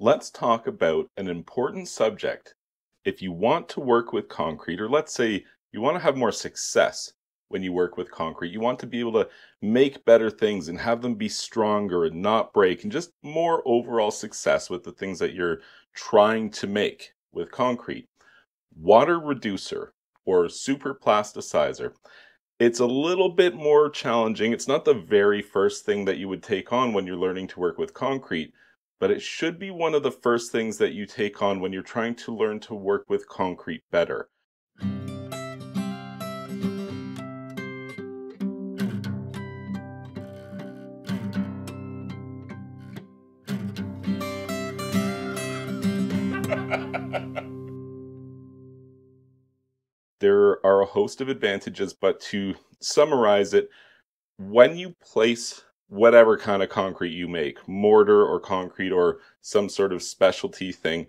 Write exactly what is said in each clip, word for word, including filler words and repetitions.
let's talk about an important subject. If you want to work with concrete, or let's say you want to have more success when you work with concrete, you want to be able to make better things and have them be stronger and not break, and just more overall success with the things that you're trying to make with concrete. Water reducer or superplasticizer, it's a little bit more challenging. It's not the very first thing that you would take on when you're learning to work with concrete, but it should be one of the first things that you take on when you're trying to learn to work with concrete better. There are a host of advantages, but to summarize it, when you place whatever kind of concrete you make, mortar or concrete or some sort of specialty thing,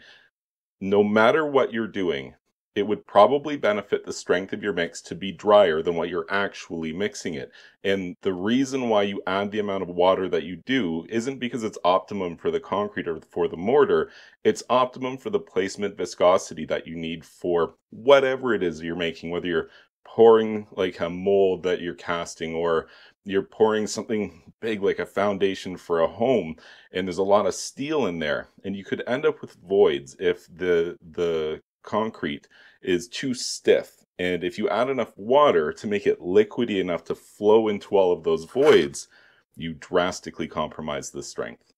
no matter what you're doing, it would probably benefit the strength of your mix to be drier than what you're actually mixing it. And the reason why you add the amount of water that you do isn't because it's optimum for the concrete or for the mortar. It's optimum for the placement viscosity that you need for whatever it is you're making, whether you're pouring like a mold that you're casting, or you're pouring something big like a foundation for a home, and there's a lot of steel in there, and you could end up with voids if the the concrete is too stiff. And if you add enough water to make it liquidy enough to flow into all of those voids, you drastically compromise the strength.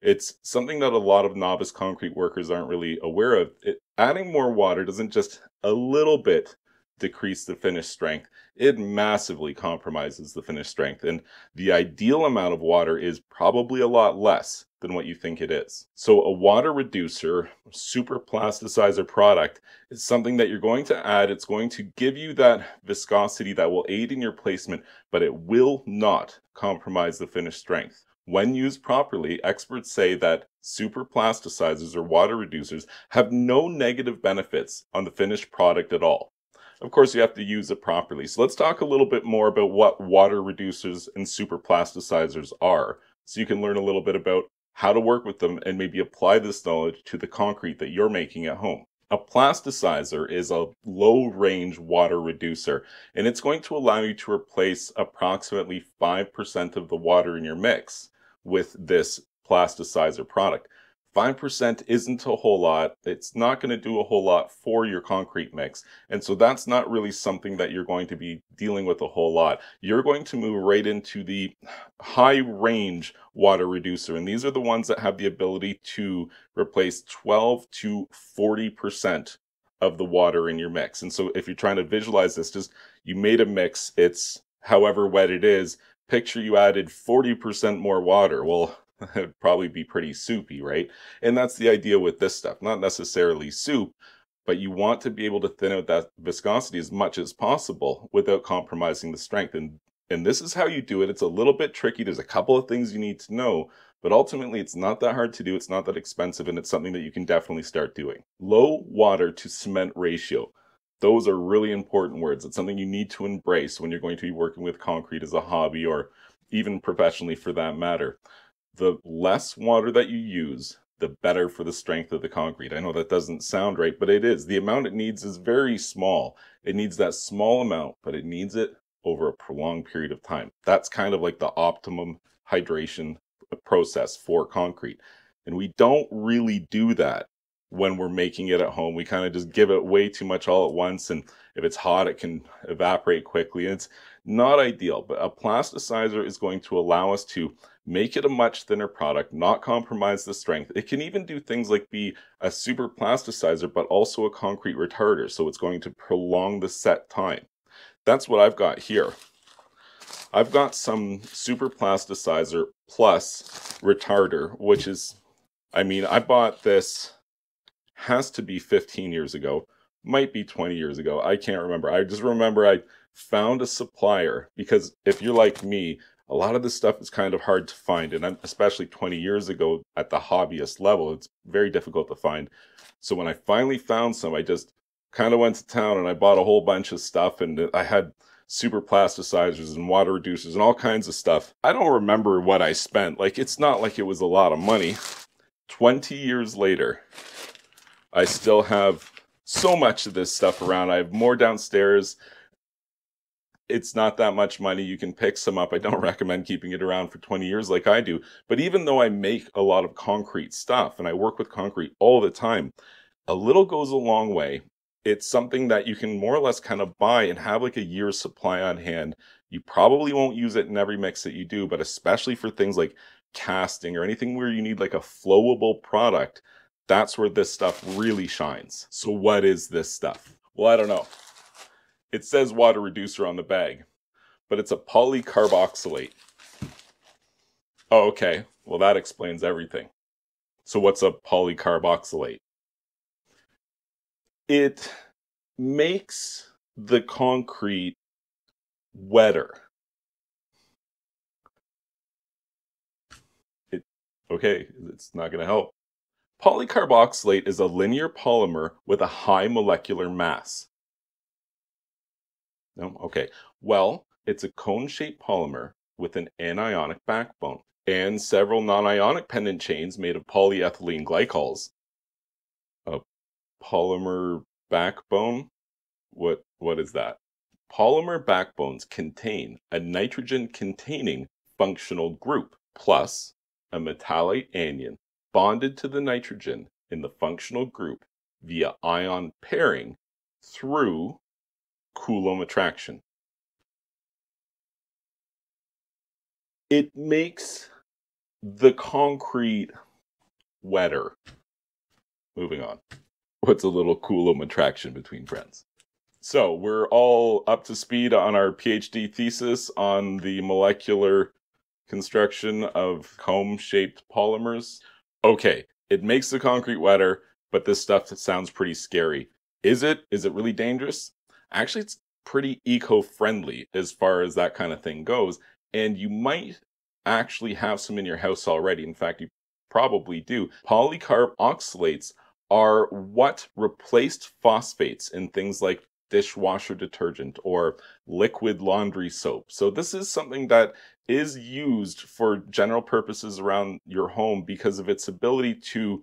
It's something that a lot of novice concrete workers aren't really aware of. It, adding more water doesn't just a little bit decrease the finish strength, it massively compromises the finish strength. And the ideal amount of water is probably a lot less than what you think it is. So a water reducer, superplasticizer product is something that you're going to add. It's going to give you that viscosity that will aid in your placement, but it will not compromise the finish strength. When used properly, experts say that superplasticizers or water reducers have no negative benefits on the finished product at all. Of course, you have to use it properly. So let's talk a little bit more about what water reducers and superplasticizers are, so you can learn a little bit about how to work with them and maybe apply this knowledge to the concrete that you're making at home. A plasticizer is a low-range water reducer, and it's going to allow you to replace approximately five percent of the water in your mix with this plasticizer product. five percent isn't a whole lot. It's not going to do a whole lot for your concrete mix. And so that's not really something that you're going to be dealing with a whole lot. You're going to move right into the high range water reducer. And these are the ones that have the ability to replace twelve to forty percent of the water in your mix. And so if you're trying to visualize this, just you made a mix, it's however wet it is. Picture you added forty percent more water. Well, it'd probably be pretty soupy, right? And that's the idea with this stuff. Not necessarily soup, but you want to be able to thin out that viscosity as much as possible without compromising the strength. And, and this is how you do it. It's a little bit tricky. There's a couple of things you need to know, but ultimately it's not that hard to do. It's not that expensive, and it's something that you can definitely start doing. Low water to cement ratio. Those are really important words. It's something you need to embrace when you're going to be working with concrete as a hobby, or even professionally for that matter. The less water that you use, the better for the strength of the concrete. I know that doesn't sound right, but it is. The amount it needs is very small. It needs that small amount, but it needs it over a prolonged period of time. That's kind of like the optimum hydration process for concrete. And we don't really do that when we're making it at home. We kind of just give it way too much all at once, and if it's hot, it can evaporate quickly. And it's not ideal, but a plasticizer is going to allow us to make it a much thinner product, not compromise the strength. It can even do things like be a super plasticizer, but also a concrete retarder, so it's going to prolong the set time. That's what I've got here. I've got some super plasticizer plus retarder, which is, I mean, I bought this, has to be fifteen years ago, might be twenty years ago. I can't remember. I just remember I found a supplier, because if you're like me, a lot of this stuff is kind of hard to find, and especially twenty years ago at the hobbyist level, it's very difficult to find. So when I finally found some, I just kind of went to town and I bought a whole bunch of stuff, and I had super plasticizers and water reducers and all kinds of stuff. I don't remember what I spent. Like, it's not like it was a lot of money. twenty years later, I still have so much of this stuff around. I have more downstairs. It's not that much money. You can pick some up. I don't recommend keeping it around for twenty years like I do. But even though I make a lot of concrete stuff and I work with concrete all the time, a little goes a long way. It's something that you can more or less kind of buy and have like a year's supply on hand. You probably won't use it in every mix that you do, but especially for things like casting or anything where you need like a flowable product, that's where this stuff really shines. So what is this stuff? Well, I don't know. It says water reducer on the bag, but it's a polycarboxylate. Oh, okay. Well, that explains everything. So what's a polycarboxylate? It makes the concrete wetter. It, okay, it's not going to help. Polycarboxylate is a linear polymer with a high molecular mass. No? Okay. Well, it's a cone-shaped polymer with an anionic backbone and several non-ionic pendant chains made of polyethylene glycols. A polymer backbone? What, what is that? Polymer backbones contain a nitrogen-containing functional group plus a metallite anion bonded to the nitrogen in the functional group via ion pairing through Coulomb attraction. It makes the concrete wetter. Moving on. What's a little Coulomb attraction between friends? So we're all up to speed on our PhD thesis on the molecular construction of comb-shaped polymers. Okay, it makes the concrete wetter, but this stuff sounds pretty scary. Is it? Is it really dangerous? Actually, it's pretty eco-friendly as far as that kind of thing goes. And you might actually have some in your house already. In fact, you probably do. Polycarboxylates are what replaced phosphates in things like dishwasher detergent or liquid laundry soap. So this is something that is used for general purposes around your home because of its ability to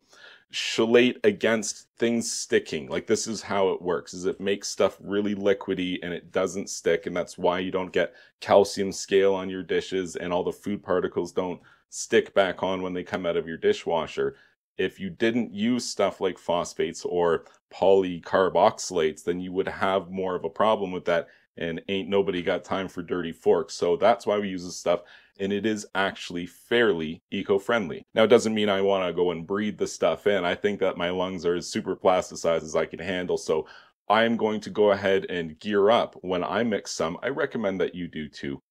chelate against things sticking. Like, this is how it works, is it makes stuff really liquidy and it doesn't stick, and that's why you don't get calcium scale on your dishes and all the food particles don't stick back on when they come out of your dishwasher. If you didn't use stuff like phosphates or polycarboxylates, then you would have more of a problem with that, and ain't nobody got time for dirty forks. So that's why we use this stuff, and it is actually fairly eco-friendly. Now, it doesn't mean I want to go and breathe the stuff in. I think that my lungs are as super plasticized as I can handle, so I'm going to go ahead and gear up when I mix some. I recommend that you do too.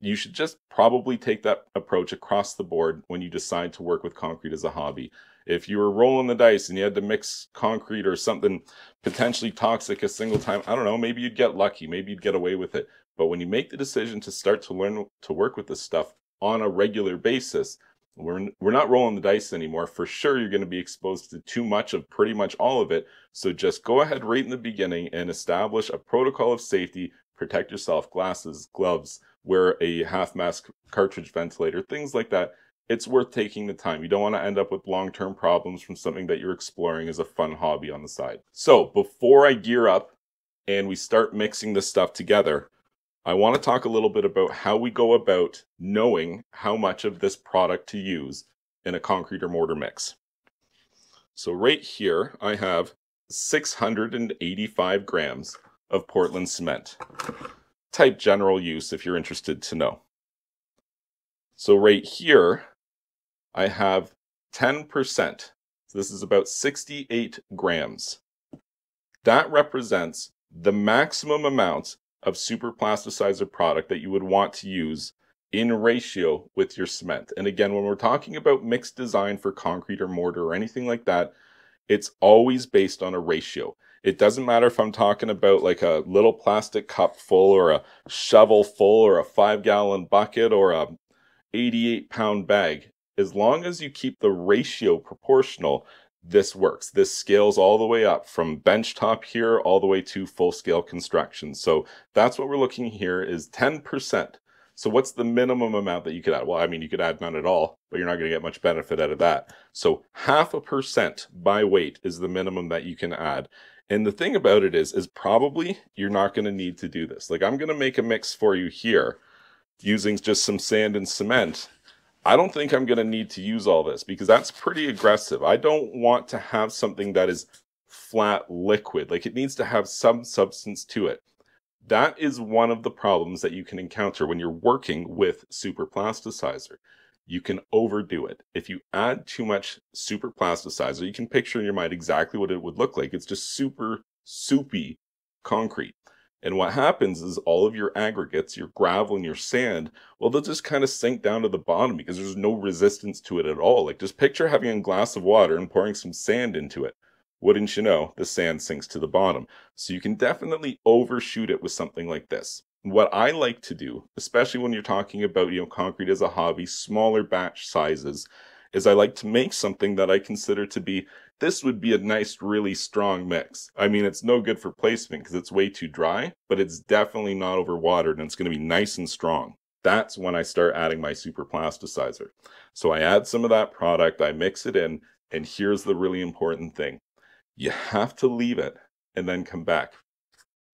You should just probably take that approach across the board when you decide to work with concrete as a hobby. If you were rolling the dice and you had to mix concrete or something potentially toxic a single time, I don't know, maybe you'd get lucky, maybe you'd get away with it. But when you make the decision to start to learn to work with this stuff on a regular basis, we're, we're not rolling the dice anymore. For sure, you're going to be exposed to too much of pretty much all of it. So just go ahead right in the beginning and establish a protocol of safety. Protect yourself, glasses, gloves, wear a half-mask cartridge ventilator, things like that. It's worth taking the time. You don't want to end up with long-term problems from something that you're exploring as a fun hobby on the side. So before I gear up and we start mixing this stuff together, I want to talk a little bit about how we go about knowing how much of this product to use in a concrete or mortar mix. So right here, I have six hundred eighty-five grams of Portland cement. Type general use if you're interested to know. So right here, I have ten percent. So this is about sixty-eight grams. That represents the maximum amount of superplasticizer product that you would want to use in ratio with your cement. And again, when we're talking about mixed design for concrete or mortar or anything like that, it's always based on a ratio. It doesn't matter if I'm talking about like a little plastic cup full or a shovel full or a five gallon bucket or a eighty-eight pound bag. As long as you keep the ratio proportional, this works. This scales all the way up from benchtop here all the way to full scale construction. So that's what we're looking here, is ten percent. So what's the minimum amount that you could add? Well, I mean, you could add none at all, but you're not going to get much benefit out of that. So half a percent by weight is the minimum that you can add. And the thing about it is, is probably you're not going to need to do this. Like, I'm going to make a mix for you here using just some sand and cement. I don't think I'm going to need to use all this because that's pretty aggressive. I don't want to have something that is flat liquid. Like, it needs to have some substance to it. That is one of the problems that you can encounter when you're working with superplasticizer. You can overdo it. If you add too much superplasticizer, you can picture in your mind exactly what it would look like. It's just super soupy concrete. And what happens is all of your aggregates, your gravel and your sand, well, they'll just kind of sink down to the bottom because there's no resistance to it at all. Like, just picture having a glass of water and pouring some sand into it. Wouldn't you know, the sand sinks to the bottom. So you can definitely overshoot it with something like this. What I like to do, especially when you're talking about, you know, concrete as a hobby, smaller batch sizes, is I like to make something that I consider to be, this would be a nice, really strong mix. I mean, it's no good for placement because it's way too dry, but it's definitely not overwatered and it's going to be nice and strong. That's when I start adding my superplasticizer. So I add some of that product, I mix it in, and here's the really important thing. You have to leave it and then come back.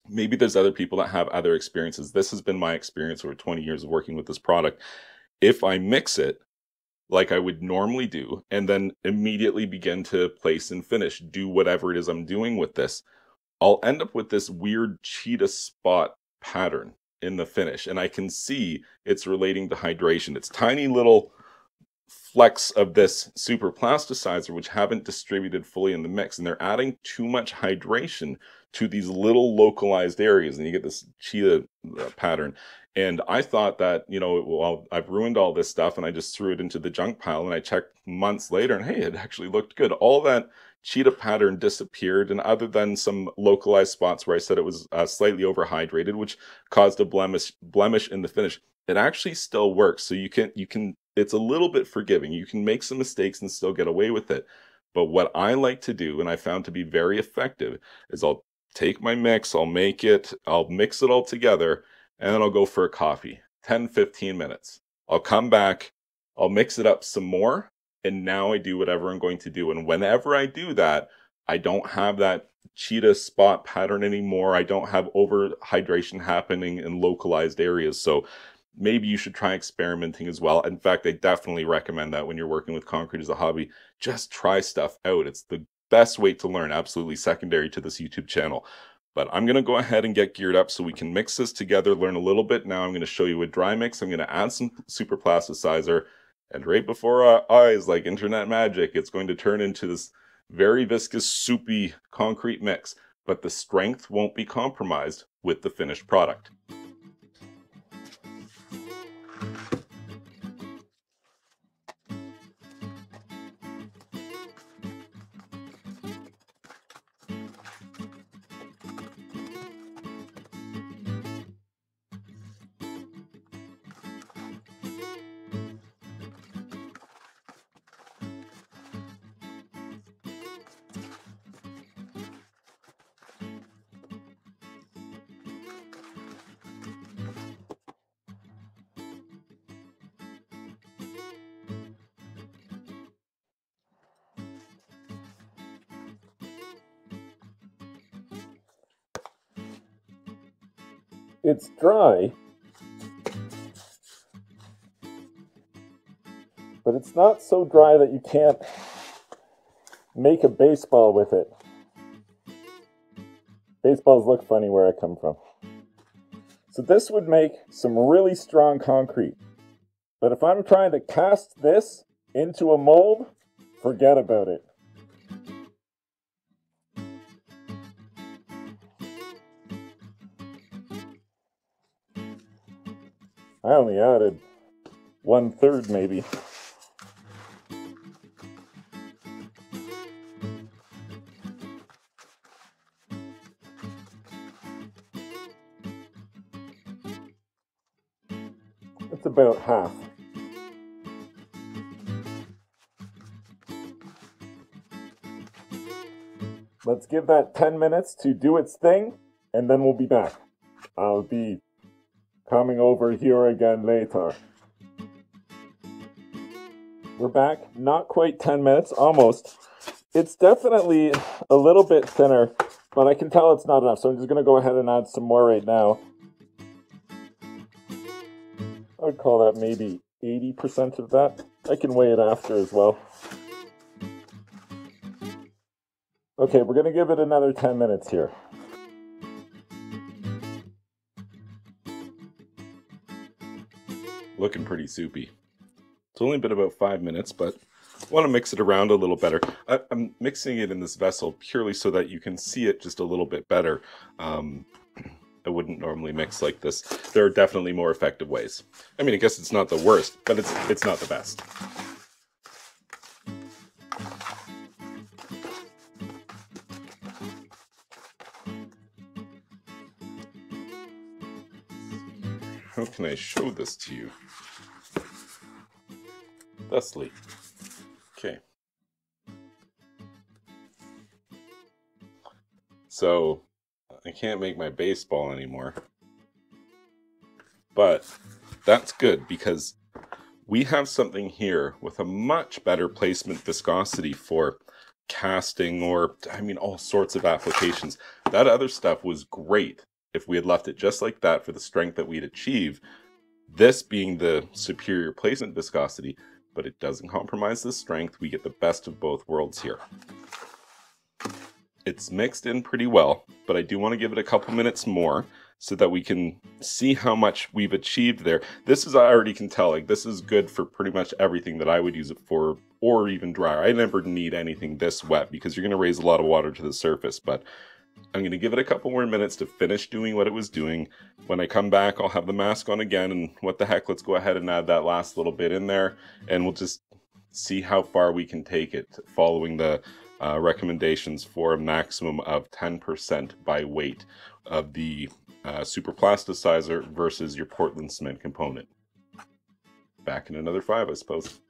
Maybe there's other people that have other experiences. This has been my experience over twenty years of working with this product. If I mix it like I would normally do, and then immediately begin to place and finish, do whatever it is I'm doing with this, I'll end up with this weird cheetah spot pattern in the finish. And I can see it's relating to hydration. It's tiny little flecks of this superplasticizer which haven't distributed fully in the mix. And they're adding too much hydration to these little localized areas. And you get this cheetah pattern. And I thought that, you know, well, I've ruined all this stuff and I just threw it into the junk pile, and I checked months later and hey, it actually looked good. All that cheetah pattern disappeared, and other than some localized spots where I said it was uh, slightly overhydrated, which caused a blemish blemish in the finish, it actually still works. So you can, you can, it's a little bit forgiving. You can make some mistakes and still get away with it. But what I like to do, and I found to be very effective, is I'll take my mix, I'll make it, I'll mix it all together, and then I'll go for a coffee, ten, fifteen minutes. I'll come back, I'll mix it up some more, and now I do whatever I'm going to do. And whenever I do that, I don't have that cheetah spot pattern anymore. I don't have over hydration happening in localized areas. So maybe you should try experimenting as well. In fact, I definitely recommend that when you're working with concrete as a hobby, just try stuff out. It's the best way to learn, absolutely secondary to this YouTube channel. But I'm going to go ahead and get geared up so we can mix this together, learn a little bit. Now I'm going to show you a dry mix. I'm going to add some superplasticizer, and right before our eyes, like internet magic, it's going to turn into this very viscous, soupy concrete mix. But the strength won't be compromised with the finished product. It's dry, but it's not so dry that you can't make a baseball with it. Baseballs look funny where I come from. So this would make some really strong concrete. But if I'm trying to cast this into a mold, forget about it. I only added one third, maybe. It's about half. Let's give that ten minutes to do its thing, and then we'll be back. I'll be coming over here again later. We're back, not quite ten minutes, almost. It's definitely a little bit thinner, but I can tell it's not enough, so I'm just gonna go ahead and add some more right now. I would call that maybe eighty percent of that. I can weigh it after as well. Okay, we're gonna give it another ten minutes here. Looking pretty soupy. It's only been about five minutes, but I want to mix it around a little better. I, I'm mixing it in this vessel purely so that you can see it just a little bit better. Um, I wouldn't normally mix like this. There are definitely more effective ways. I mean, I guess it's not the worst, but it's, it's not the best. How can I show this to you? Thusly. Okay. So, I can't make my baseball anymore. But that's good because we have something here with a much better placement viscosity for casting or, I mean, all sorts of applications. That other stuff was great. If we had left it just like that for the strength that we'd achieve, this being the superior placement viscosity, but it doesn't compromise the strength. We get the best of both worlds here. It's mixed in pretty well, but I do want to give it a couple minutes more so that we can see how much we've achieved there. This is, I already can tell, like this is good for pretty much everything that I would use it for, or even drier. I never need anything this wet because you're going to raise a lot of water to the surface, but I'm going to give it a couple more minutes to finish doing what it was doing. When I come back, I'll have the mask on again, and what the heck, let's go ahead and add that last little bit in there, and we'll just see how far we can take it following the uh, recommendations for a maximum of ten percent by weight of the uh, superplasticizer versus your Portland cement component. Back in another five, I suppose.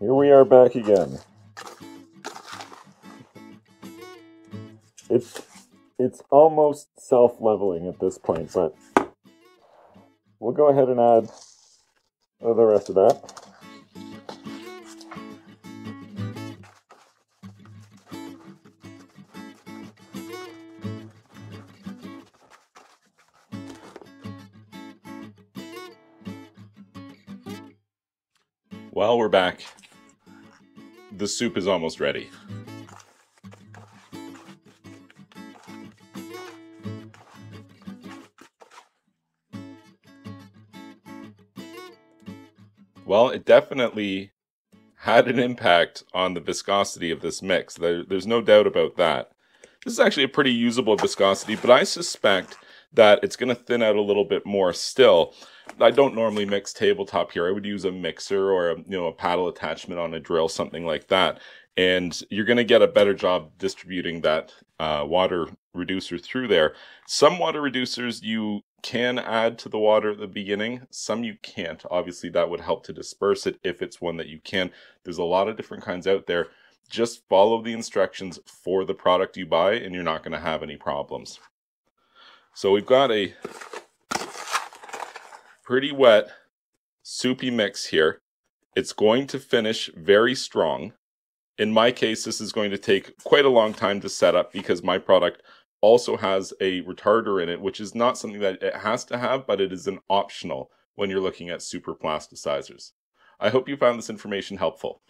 Here we are back again. It's... It's almost self-leveling at this point, but we'll go ahead and add the rest of that. Well, we're back. The soup is almost ready. Well, it definitely had an impact on the viscosity of this mix. There, there's no doubt about that. This is actually a pretty usable viscosity, but I suspect that it's going to thin out a little bit more still. I don't normally mix tabletop here. I would use a mixer or a, you know, a paddle attachment on a drill, something like that. And you're going to get a better job distributing that uh, water reducer through there. Some water reducers you can add to the water at the beginning. Some you can't. Obviously, that would help to disperse it if it's one that you can. There's a lot of different kinds out there. Just follow the instructions for the product you buy, and you're not going to have any problems. So we've got a pretty wet, soupy mix here. It's going to finish very strong. In my case, this is going to take quite a long time to set up because my product also has a retarder in it, which is not something that it has to have, but it is an optional when you're looking at super plasticizers. I hope you found this information helpful.